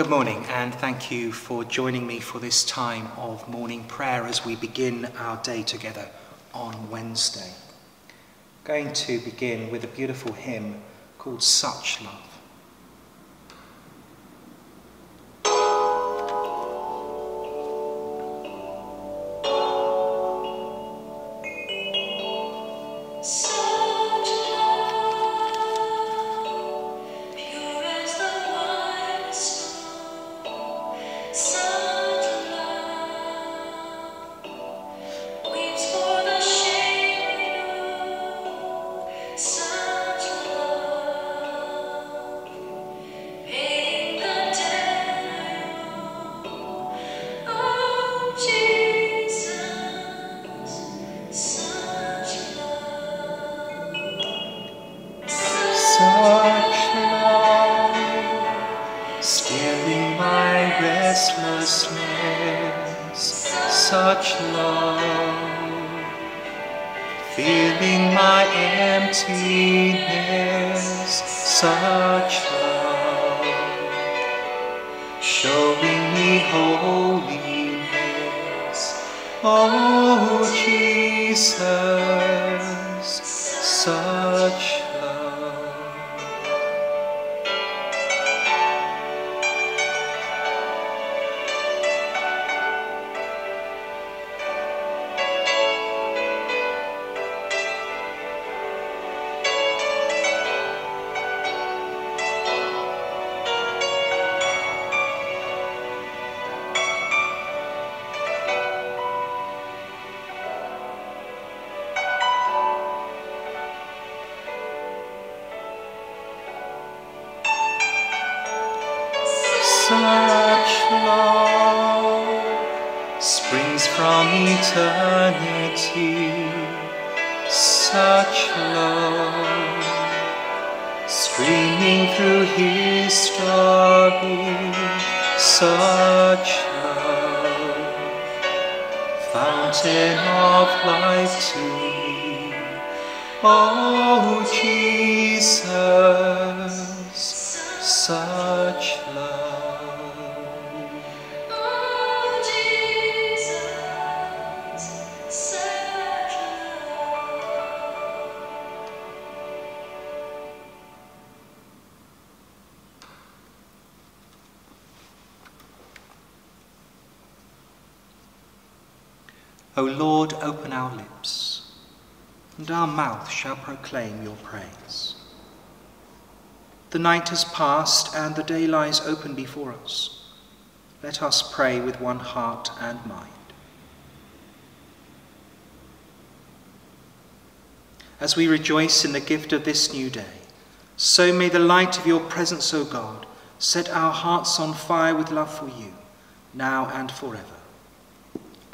Good morning, and thank you for joining me for this time of morning prayer as we begin our day together on Wednesday. I'm going to begin with a beautiful hymn called Such Love. O Lord, open our lips, and our mouth shall proclaim your praise. The night has passed, and the day lies open before us. Let us pray with one heart and mind. As we rejoice in the gift of this new day, so may the light of your presence, O God, set our hearts on fire with love for you, now and forever.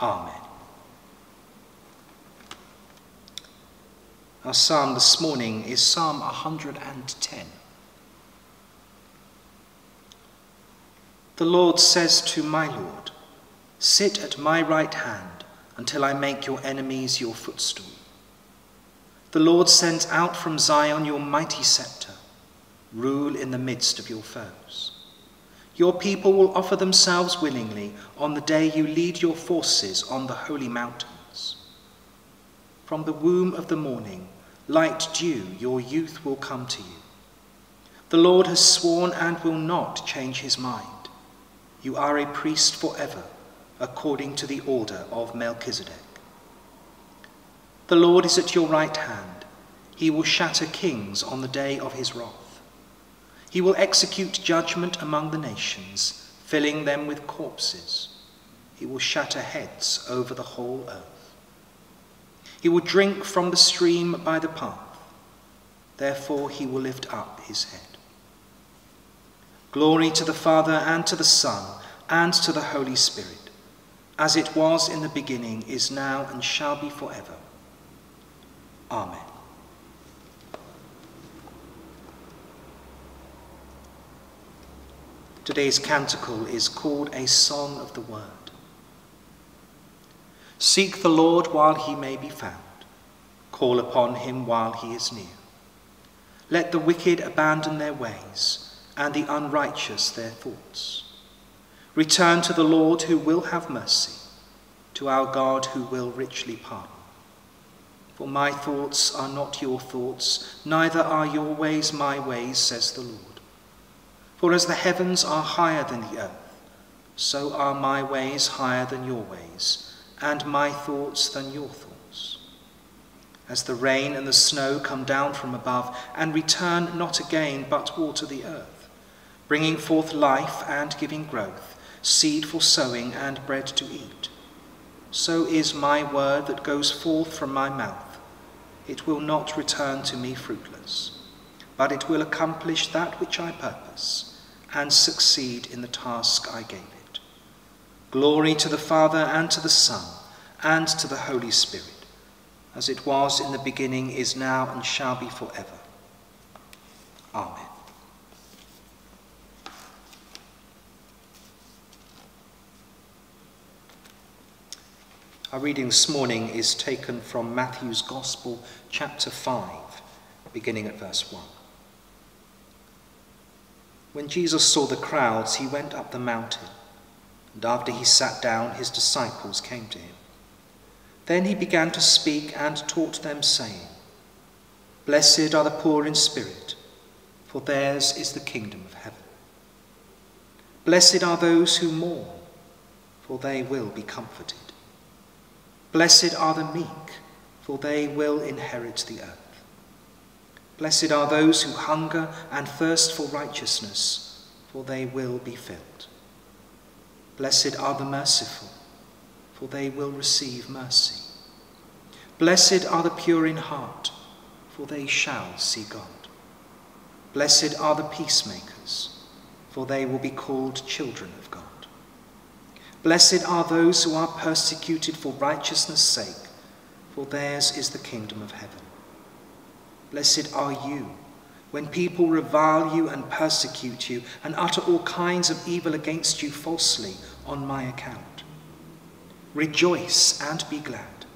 Amen. Our psalm this morning is Psalm 110. The Lord says to my Lord, sit at my right hand until I make your enemies your footstool. The Lord sends out from Zion your mighty scepter. Rule in the midst of your foes. Your people will offer themselves willingly on the day you lead your forces on the holy mountains. From the womb of the morning, light dew, your youth will come to you. The Lord has sworn and will not change his mind. You are a priest forever, according to the order of Melchizedek. The Lord is at your right hand. He will shatter kings on the day of his wrath. He will execute judgment among the nations, filling them with corpses. He will shatter heads over the whole earth. He will drink from the stream by the path. Therefore he will lift up his head. Glory to the Father, and to the Son, and to the Holy Spirit, as it was in the beginning, is now, and shall be forever. Amen. Today's canticle is called A Song of the Word. Seek the Lord while he may be found. Call upon him while he is near. Let the wicked abandon their ways, and the unrighteous their thoughts. Return to the Lord who will have mercy, to our God who will richly pardon. For my thoughts are not your thoughts, neither are your ways my ways, says the Lord. For as the heavens are higher than the earth, so are my ways higher than your ways, and my thoughts than your thoughts. As the rain and the snow come down from above, and return not again, but water the earth, bringing forth life and giving growth, seed for sowing and bread to eat, so is my word that goes forth from my mouth. It will not return to me fruitless, but it will accomplish that which I purpose and succeed in the task I gave it. Glory to the Father and to the Son and to the Holy Spirit, as it was in the beginning, is now, and shall be forever. Amen. Our reading this morning is taken from Matthew's Gospel, chapter 5, beginning at verse 1. When Jesus saw the crowds, he went up the mountain, and after he sat down, his disciples came to him. Then he began to speak and taught them, saying, Blessed are the poor in spirit, for theirs is the kingdom of heaven. Blessed are those who mourn, for they will be comforted. Blessed are the meek, for they will inherit the earth. Blessed are those who hunger and thirst for righteousness, for they will be filled. Blessed are the merciful, for they will receive mercy. Blessed are the pure in heart, for they shall see God. Blessed are the peacemakers, for they will be called children of God. Blessed are those who are persecuted for righteousness' sake, for theirs is the kingdom of heaven. Blessed are you when people revile you and persecute you and utter all kinds of evil against you falsely on my account. Rejoice and be glad,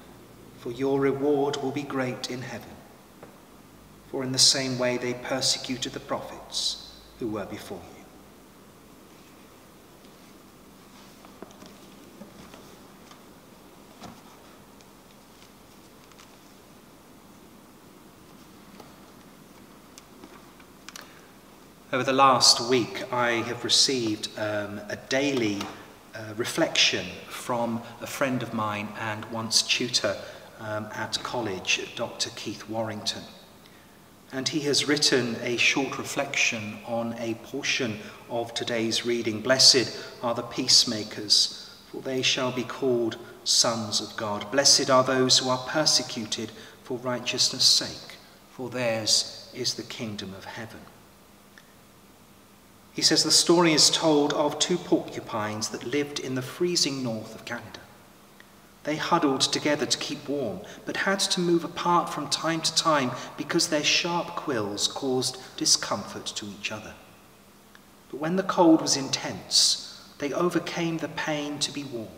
for your reward will be great in heaven. For in the same way they persecuted the prophets who were before you. Over the last week, I have received a daily reflection from a friend of mine and once tutor at college, Dr. Keith Warrington. And he has written a short reflection on a portion of today's reading. Blessed are the peacemakers, for they shall be called sons of God. Blessed are those who are persecuted for righteousness' sake, for theirs is the kingdom of heaven. He says the story is told of two porcupines that lived in the freezing north of Canada. They huddled together to keep warm, but had to move apart from time to time because their sharp quills caused discomfort to each other. But when the cold was intense, they overcame the pain to be warm.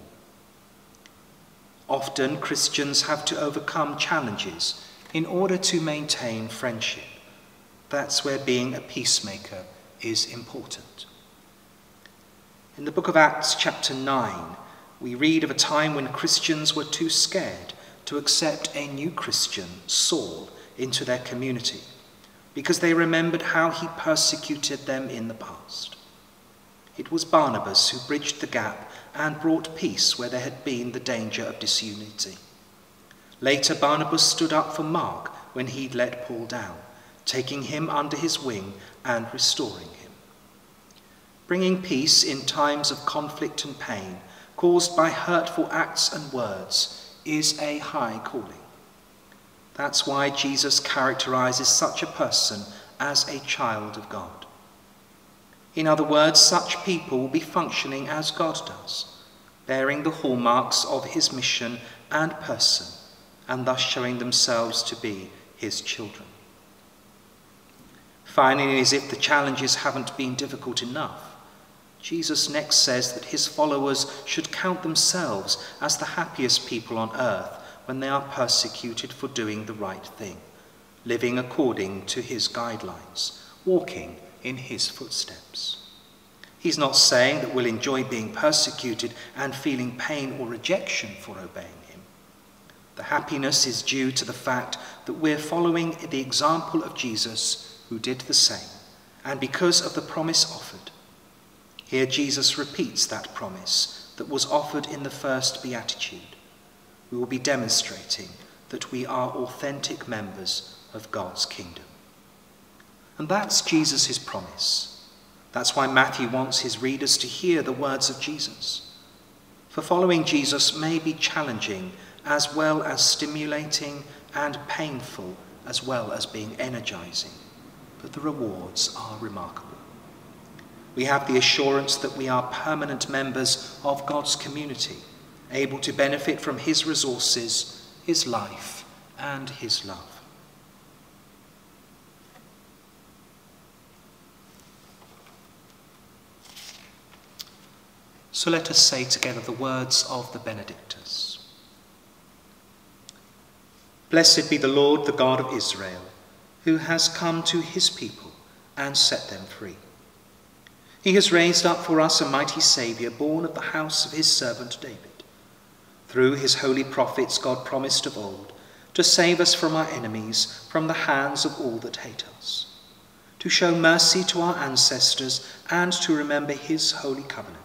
Often Christians have to overcome challenges in order to maintain friendship. That's where being a peacemaker is important. In the book of Acts, chapter 9, we read of a time when Christians were too scared to accept a new Christian, Saul, into their community because they remembered how he persecuted them in the past. It was Barnabas who bridged the gap and brought peace where there had been the danger of disunity. Later, Barnabas stood up for Mark when he'd let Paul down, taking him under his wing and restoring him. Bringing peace in times of conflict and pain caused by hurtful acts and words is a high calling. That's why Jesus characterizes such a person as a child of God. In other words, such people will be functioning as God does, bearing the hallmarks of his mission and person, and thus showing themselves to be his children. Finally, as if the challenges haven't been difficult enough, Jesus next says that his followers should count themselves as the happiest people on earth when they are persecuted for doing the right thing, living according to his guidelines, walking in his footsteps. He's not saying that we'll enjoy being persecuted and feeling pain or rejection for obeying him. The happiness is due to the fact that we're following the example of Jesus, who did the same, and because of the promise offered. Here Jesus repeats that promise that was offered in the first beatitude. We will be demonstrating that we are authentic members of God's kingdom. And that's Jesus' promise. That's why Matthew wants his readers to hear the words of Jesus. For following Jesus may be challenging as well as stimulating and painful as well as being energizing, but the rewards are remarkable. We have the assurance that we are permanent members of God's community, able to benefit from his resources, his life, and his love. So let us say together the words of the Benedictus. Blessed be the Lord, the God of Israel, who has come to his people and set them free. He has raised up for us a mighty Saviour, born of the house of his servant David. Through his holy prophets God promised of old to save us from our enemies, from the hands of all that hate us, to show mercy to our ancestors and to remember his holy covenant.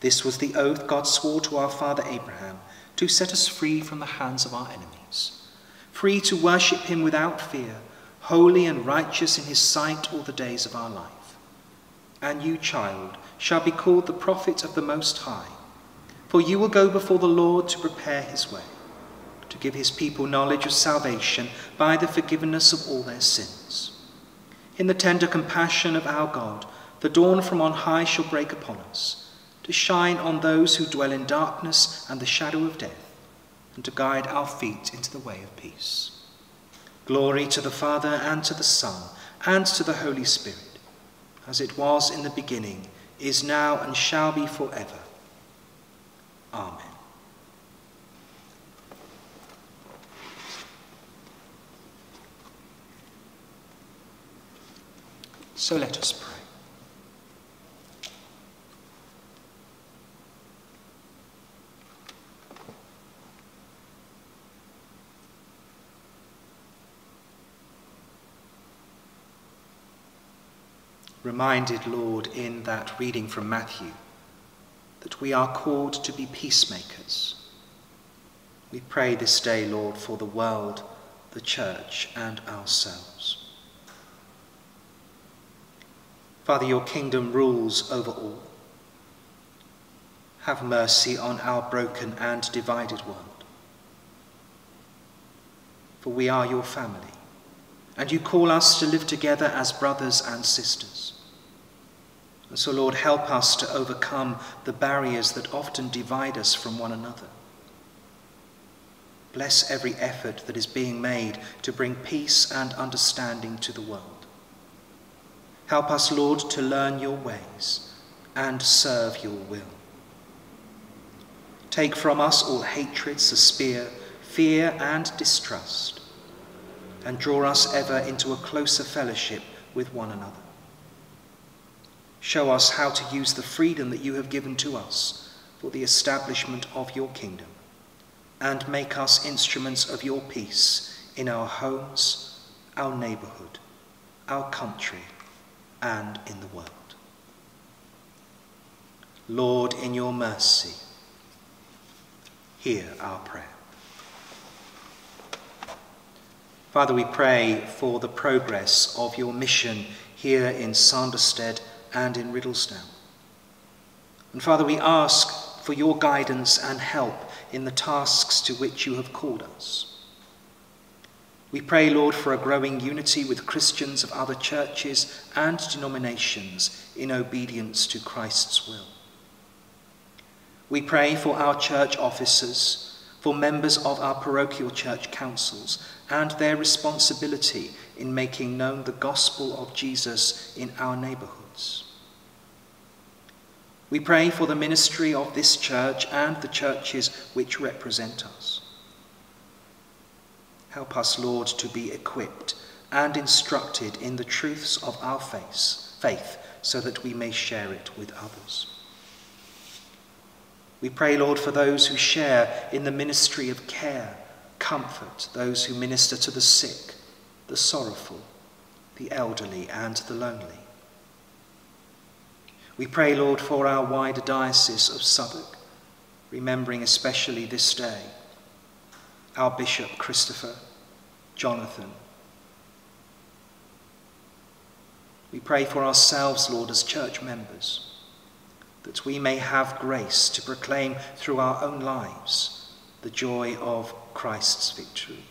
This was the oath God swore to our father Abraham, to set us free from the hands of our enemies, free to worship him without fear, holy and righteous in his sight all the days of our life. And you, child, shall be called the prophet of the Most High, for you will go before the Lord to prepare his way, to give his people knowledge of salvation by the forgiveness of all their sins. In the tender compassion of our God, the dawn from on high shall break upon us, to shine on those who dwell in darkness and the shadow of death, and to guide our feet into the way of peace. Glory to the Father, and to the Son, and to the Holy Spirit, as it was in the beginning, is now, and shall be forever. Amen. So let us pray. Reminded, Lord, in that reading from Matthew, that we are called to be peacemakers. We pray this day, Lord, for the world, the church, and ourselves. Father, your kingdom rules over all. Have mercy on our broken and divided world. For we are your family, and you call us to live together as brothers and sisters. And so, Lord, help us to overcome the barriers that often divide us from one another. Bless every effort that is being made to bring peace and understanding to the world. Help us, Lord, to learn your ways and serve your will. Take from us all hatred, suspicion, fear, and distrust, and draw us ever into a closer fellowship with one another. Show us how to use the freedom that you have given to us for the establishment of your kingdom, and make us instruments of your peace in our homes, our neighborhood, our country, and in the world. Lord, in your mercy, hear our prayer. Father, we pray for the progress of your mission here in Sanderstead and in Riddlesdown. And Father, we ask for your guidance and help in the tasks to which you have called us. We pray, Lord, for a growing unity with Christians of other churches and denominations in obedience to Christ's will. We pray for our church officers, for members of our parochial church councils and their responsibility in making known the gospel of Jesus in our neighbourhoods. We pray for the ministry of this church and the churches which represent us. Help us, Lord, to be equipped and instructed in the truths of our faith so that we may share it with others. We pray, Lord, for those who share in the ministry of care, comfort, those who minister to the sick, the sorrowful, the elderly, and the lonely. We pray, Lord, for our wider diocese of Southwark, remembering especially this day our Bishop Christopher Jonathan. We pray for ourselves, Lord, as church members, that we may have grace to proclaim through our own lives the joy of Christ's victory.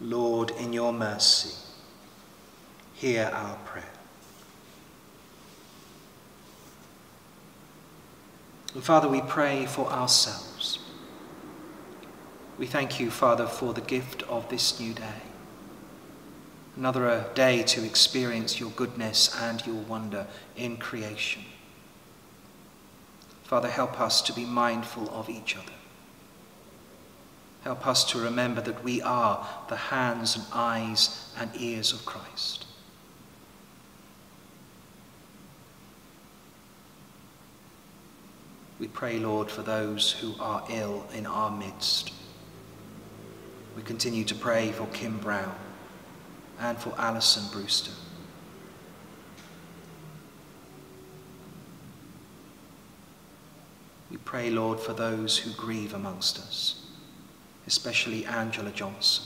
Lord, in your mercy, hear our prayer. And Father, we pray for ourselves. We thank you, Father, for the gift of this new day. Another day to experience your goodness and your wonder in creation. Father, help us to be mindful of each other. Help us to remember that we are the hands and eyes and ears of Christ. We pray, Lord, for those who are ill in our midst. We continue to pray for Kim Brown and for Alison Brewster. We pray, Lord, for those who grieve amongst us, especially Angela Johnson.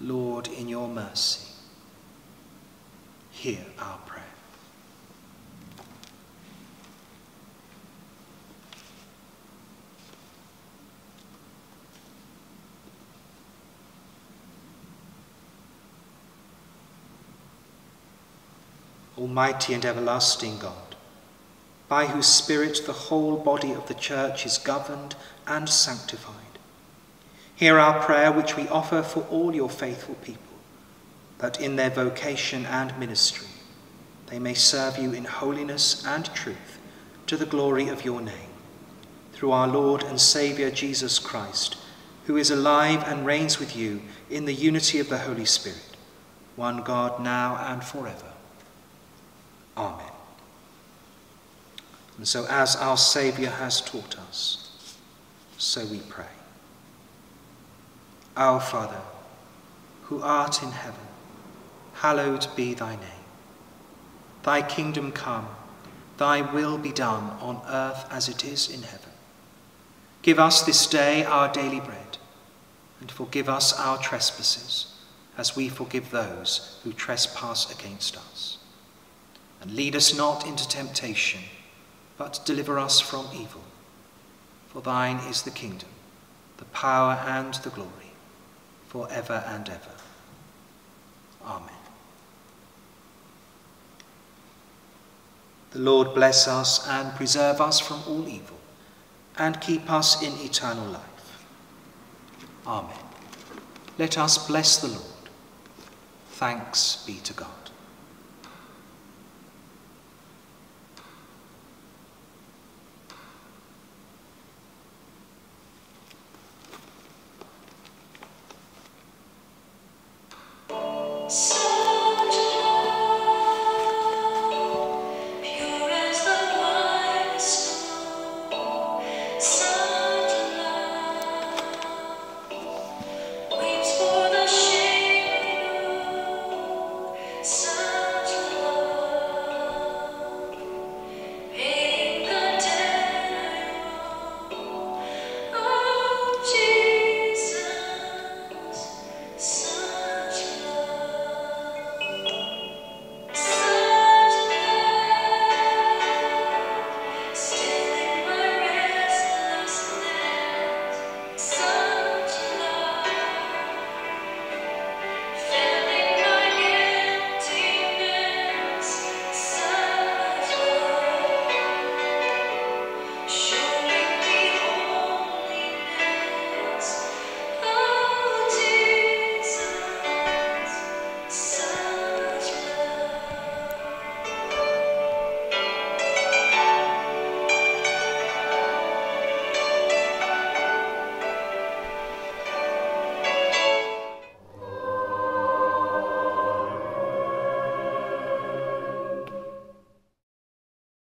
Lord, in your mercy, hear our prayer. Almighty and everlasting God, by whose Spirit the whole body of the Church is governed and sanctified, hear our prayer which we offer for all your faithful people, that in their vocation and ministry they may serve you in holiness and truth to the glory of your name. Through our Lord and Saviour Jesus Christ, who is alive and reigns with you in the unity of the Holy Spirit, one God now and forever. Amen. And so as our Saviour has taught us, so we pray. Our Father, who art in heaven, hallowed be thy name. Thy kingdom come, thy will be done on earth as it is in heaven. Give us this day our daily bread, and forgive us our trespasses, as we forgive those who trespass against us. And lead us not into temptation, but deliver us from evil. For thine is the kingdom, the power and the glory, for ever and ever. Amen. The Lord bless us and preserve us from all evil, and keep us in eternal life. Amen. Let us bless the Lord. Thanks be to God.